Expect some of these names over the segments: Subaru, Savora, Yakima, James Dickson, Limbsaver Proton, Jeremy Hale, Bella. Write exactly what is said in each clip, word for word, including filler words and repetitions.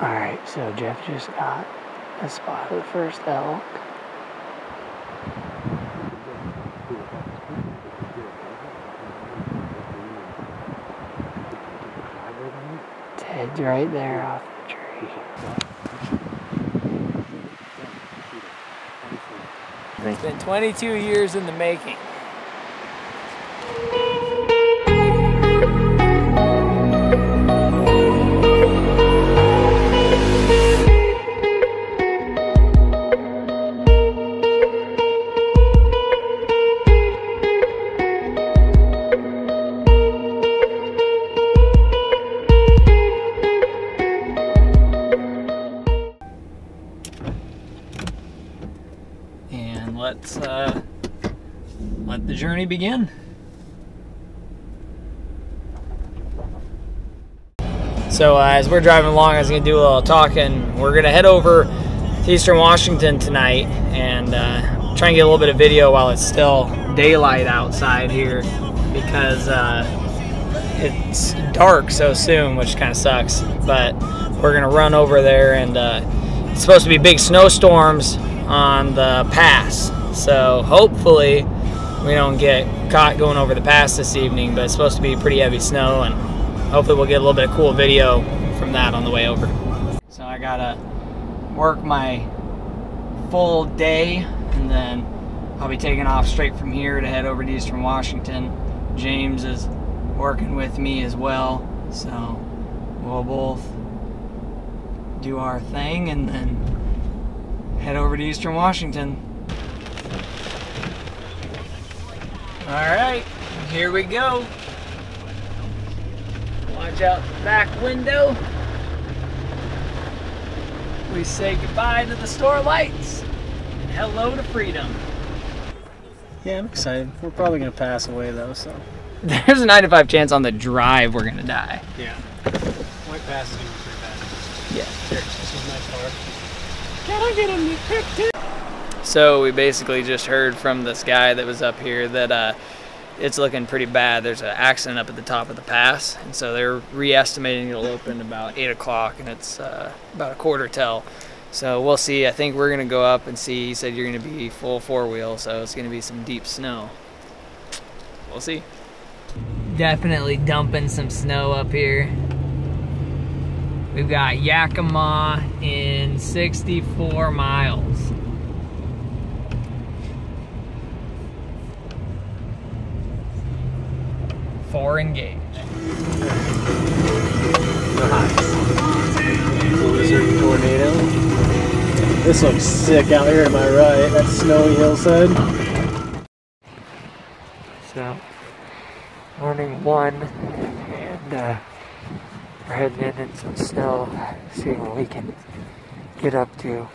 Alright, so Jeff just got a spot for the first elk. Ted's right there off the tree. It's been twenty-two years in the making. Let's uh, let the journey begin. So uh, as we're driving along, I was gonna do a little talking. We're gonna head over to Eastern Washington tonight and uh, try and get a little bit of video while it's still daylight outside here, because uh, it's dark so soon, which kind of sucks. But we're gonna run over there, and uh, it's supposed to be big snowstorms on the pass, so hopefully we don't get caught going over the pass this evening, but it's supposed to be pretty heavy snow, and hopefully we'll get a little bit of cool video from that on the way over. So I gotta work my full day, and then I'll be taking off straight from here to head over to Eastern Washington. James is working with me as well, so we'll both do our thing and then head over to Eastern Washington. Alright, here we go. Watch out the back window. We say goodbye to the store lights and hello to freedom. Yeah, I'm excited. We're probably going to pass away though, so. There's a nine to five chance on the drive we're going to die. Yeah. Might pass it even pretty bad. Yeah. Here, this is my car. Can I get him to pick? So we basically just heard from this guy that was up here that uh, it's looking pretty bad. There's an accident up at the top of the pass, and so they're re-estimating it'll open about eight o'clock, and it's uh, about a quarter till. So we'll see. I think we're going to go up and see. He said you're going to be full four-wheel, so it's going to be some deep snow. We'll see. Definitely dumping some snow up here. We've got Yakima in sixty-four miles. Four engaged. Blizzard tornado. This looks sick out here to my right. That snowy hillside. So, morning one, and uh, we're heading in in some snow, seeing what we can get up to.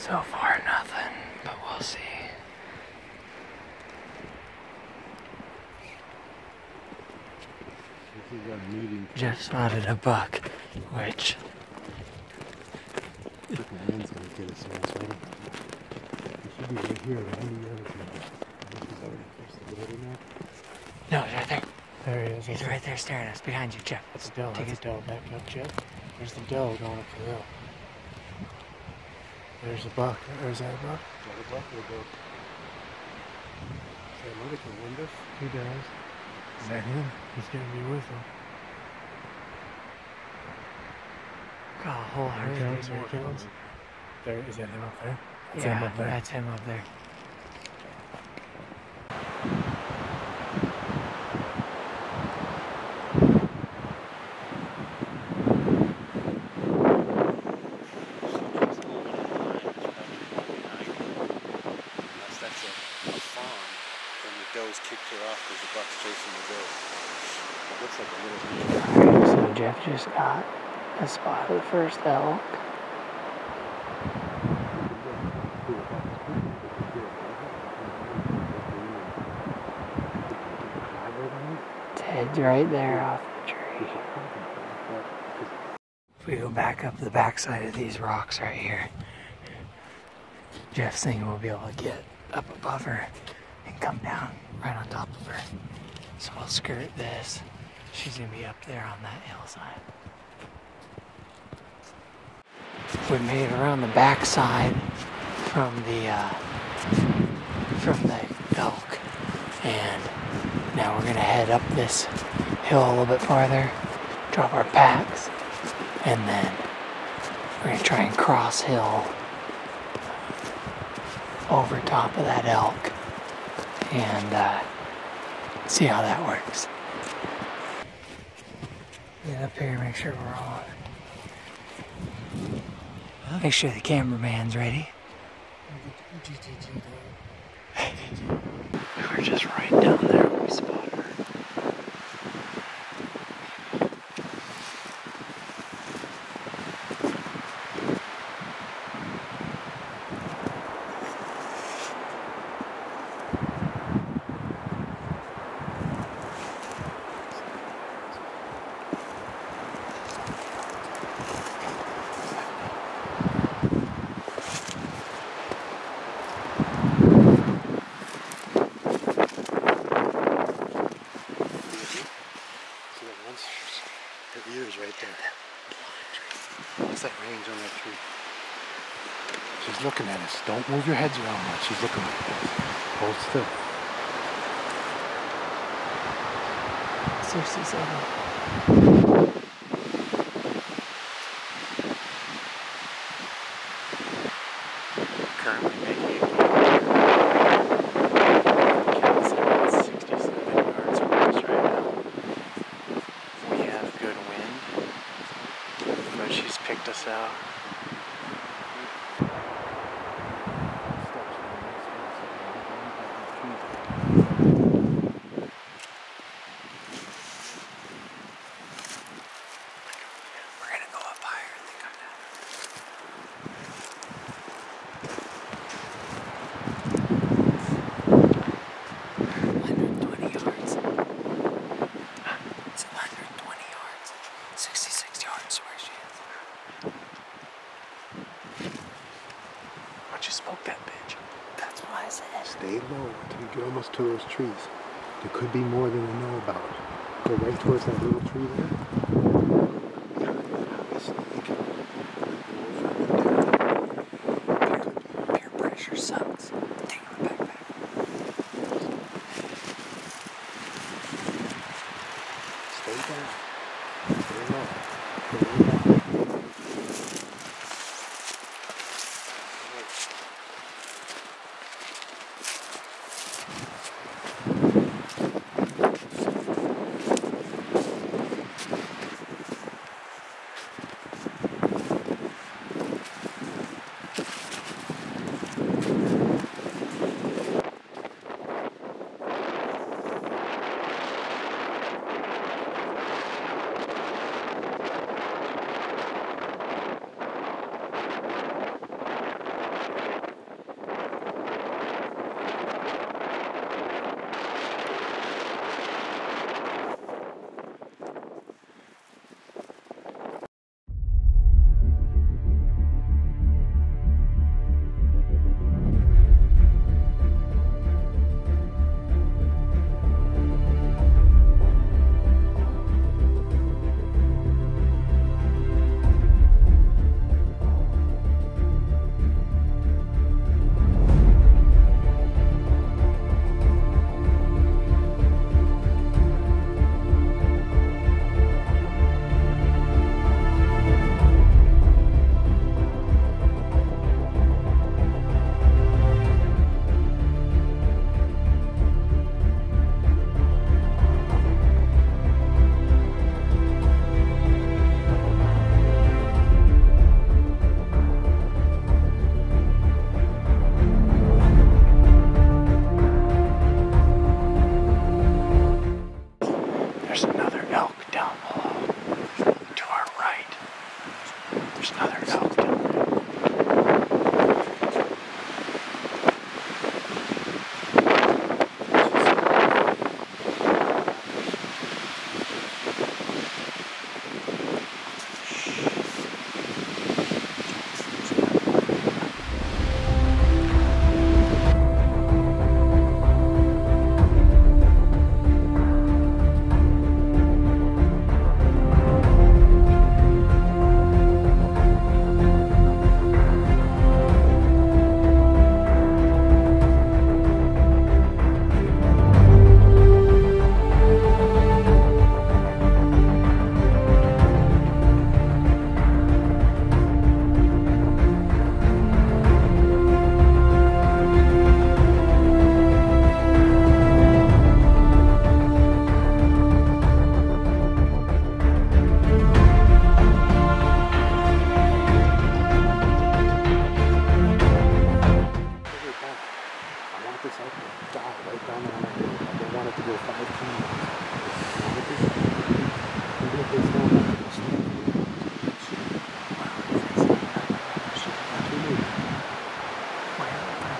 So far nothing, but we'll see. Jeff spotted a buck, which no, he's right there. There he is. He's right there staring at us. Behind you, Jeff. That's a doe. Take That's a doe. Back up, Jeff. There's the doe going up the hill. There's a buck. There's that buck. There's a buck or a doe. Does that look at the window? He does. Is that him? He's going to be with him. Got a whole herd. There he comes. There he comes. There, is that him up there? That's yeah, him up there. That's him up there. So Jeff just got a spot for the first elk. Ted's right there off the tree. If we go back up the backside of these rocks right here, Jeff's thing will be able to get up above her and come down right on top of her. So I'll skirt this. She's gonna be up there on that hillside. We made it around the backside from the uh, from the elk, and now we're gonna head up this hill a little bit farther, drop our packs, and then we're gonna try and cross hill over top of that elk and uh, see how that works. Get up here, make sure we're on. Make sure the cameraman's ready. We were just right down there when we spotted her. Don't move your heads around much. She's looking at us. Hold still. Seriously, Savora. Currently making sixty-seven yards from us right now. We have good wind, but she's picked us out. To those trees. There could be more than we know about. Go right towards that little tree there. Peer, peer pressure sucks. Take her backpack. Stay down. Stay low. Stay low.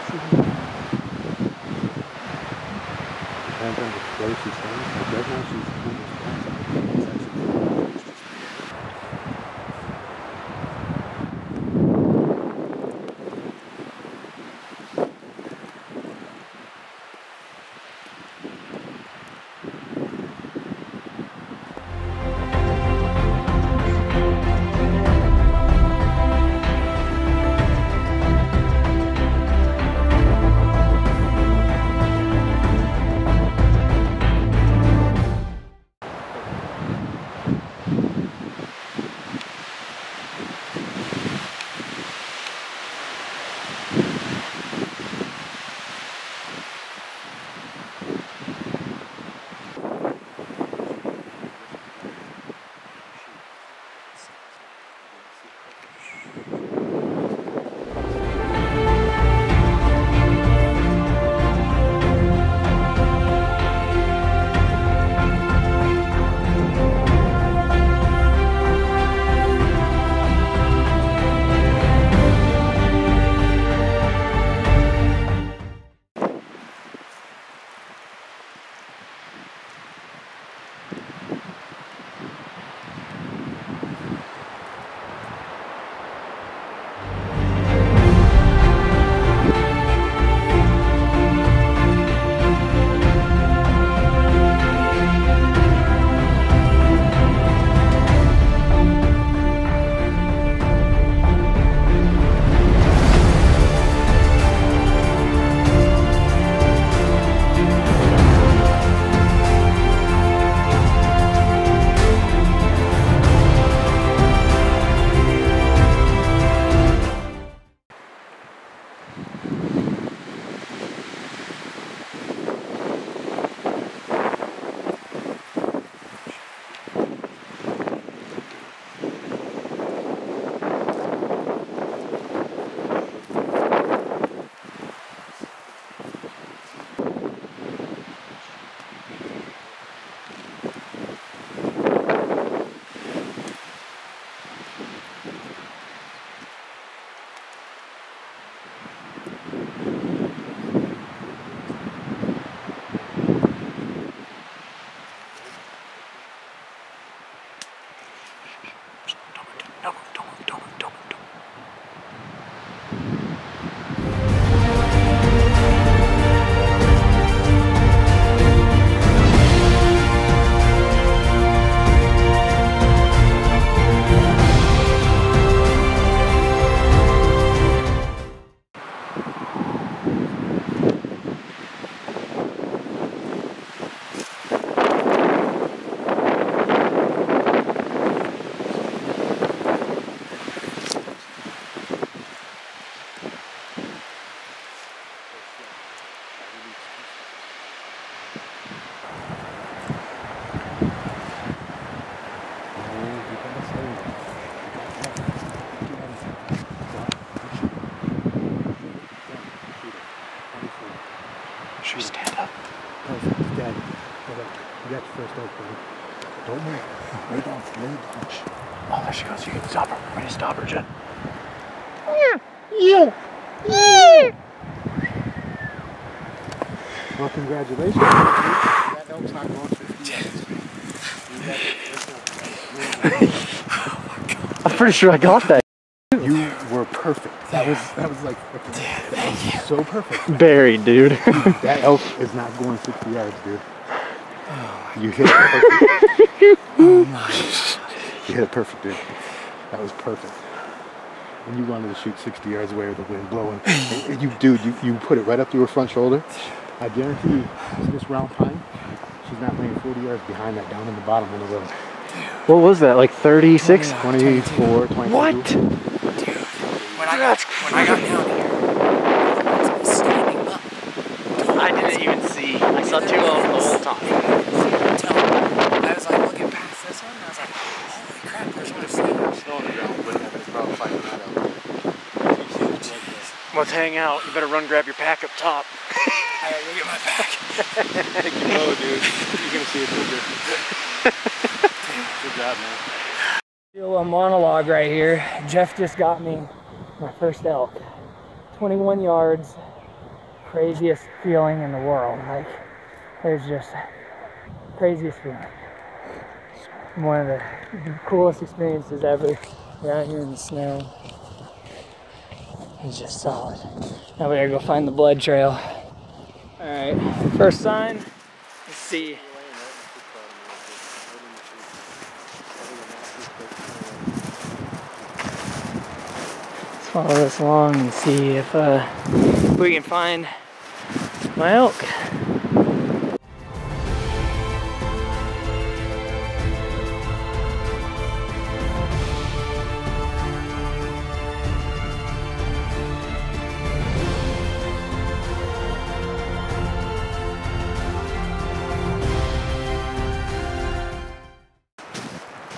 Depends on the flow she's on. Like right now she's on the flat side. It's actually it's just congratulations. That elk's not going for fifteen minutes. I'm pretty sure I got that. You were perfect. That was that was like that was so perfect. Buried, dude. That elk is not going sixty yards, dude. You hit it perfect. Oh my God. You hit it perfect, dude. That was perfect. And you wanted to shoot sixty yards away with the wind blowing. And you, dude, you, you put it right up to your front shoulder. I guarantee you, this round pine, she's not laying forty yards behind that down in the bottom of the road. What was that, like thirty-six? Oh, yeah. twenty-four, twenty-two. What? Dude, when I got, when I got down here, I was standing up. I didn't even see. I saw two of them the whole time. I was like looking past this one, and I was like, holy crap, there's one still on the ground, but it's probably fighting that out. Let's hang out. You better run grab your pack up top. I gotta go get my pack. Thank you, Mo, dude. You're gonna see it bigger. Good job, man. Do a little monologue right here. Jeff just got me my first elk. twenty-one yards, craziest feeling in the world. Like, there's just craziest feeling. One of the coolest experiences ever. We're out here in the snow. It's just solid. Now we gotta go find the blood trail. All right, first sign. Let's see. Let's follow this along and see if uh, we can find my elk.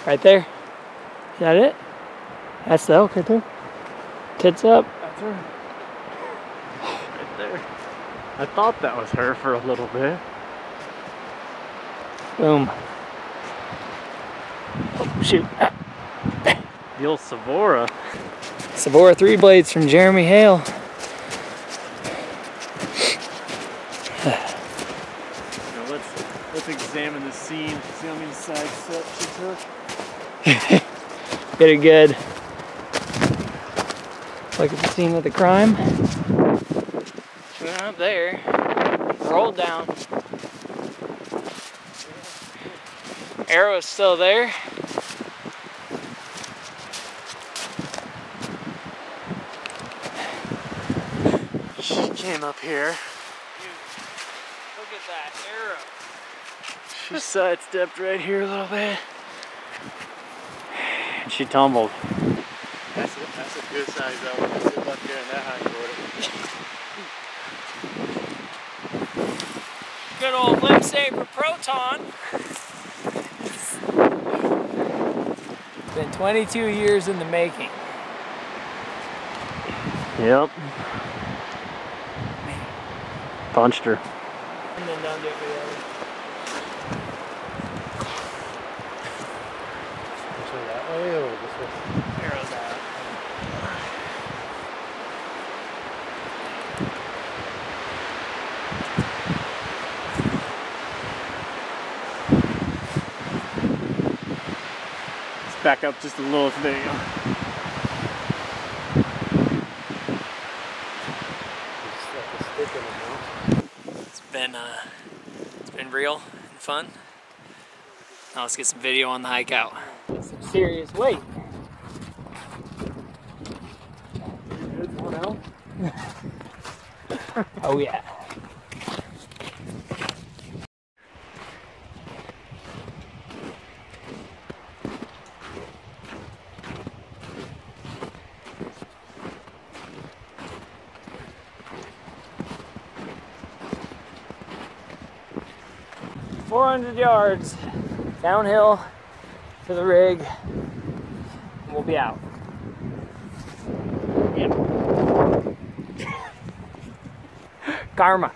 Right there. Is that it? That's the elk right there. Tits up. That's her. Right there. I thought that was her for a little bit. Boom. Oh, shoot. The old Savora. Savora three blades from Jeremy Hale. Now let's, let's examine the scene. See how many side steps she took? Get it good. Look at the scene of the crime. She went up there, rolled down. Arrow is still there. She came up here. Dude, look at that arrow. She sidestepped right here a little bit. She tumbled. That's a, that's a good size elk. Good luck getting that high quarter. Good old Limbsaver Proton. It's been twenty-two years in the making. Yep. Punched her. And then down there for the other. Arrows out. Let's back up just a little today. It's been uh, it's been real and fun. Now let's get some video on the hike out. Some serious weight. Oh yeah. four hundred yards downhill to the rig. And we'll be out. Karma.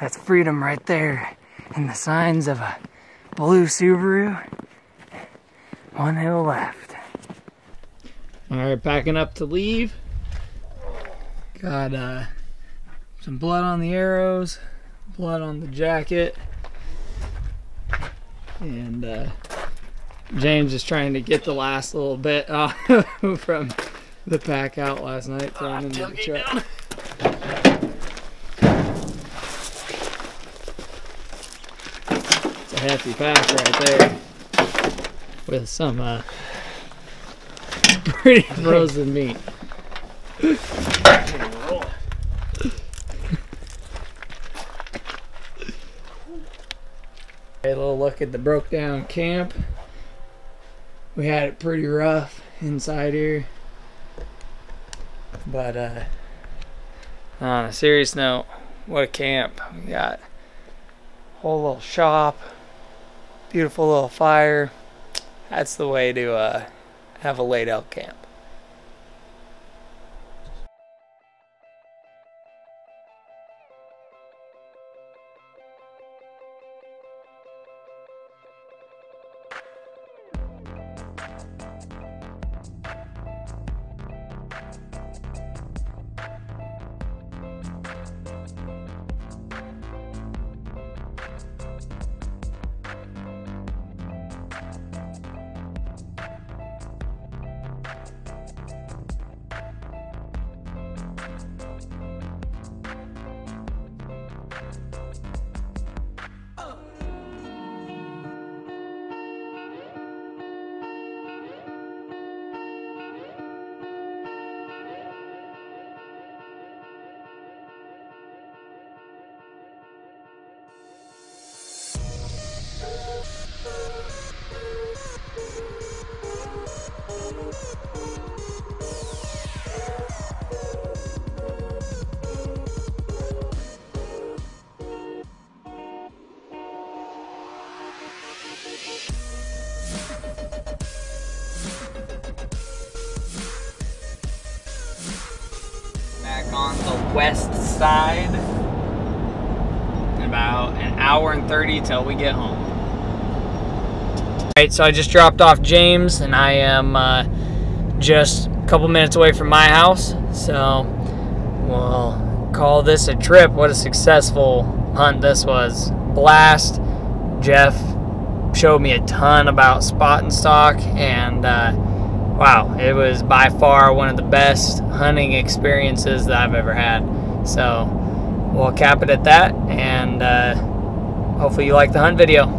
That's freedom right there, and the signs of a blue Subaru. One hill left. All right, packing up to leave. Got uh, some blood on the arrows, blood on the jacket, and uh, James is trying to get the last little bit off from the pack out last night. Thrown into the truck. Hefty pack right there with some uh, pretty frozen meat. A little look at the broke down camp. We had it pretty rough inside here, but uh, on a serious note, what a camp. We got a whole little shop, beautiful little fire. That's the way to uh, have a laid out camp. Back on the west side, in about an hour and thirty till we get home. Alright, so I just dropped off James, and I am uh, just a couple minutes away from my house, so we'll call this a trip. What a successful hunt this was. Blast. Jeff showed me a ton about spot and stalk, and uh, wow, it was by far one of the best hunting experiences that I've ever had. So we'll cap it at that, and uh, hopefully you like the hunt video.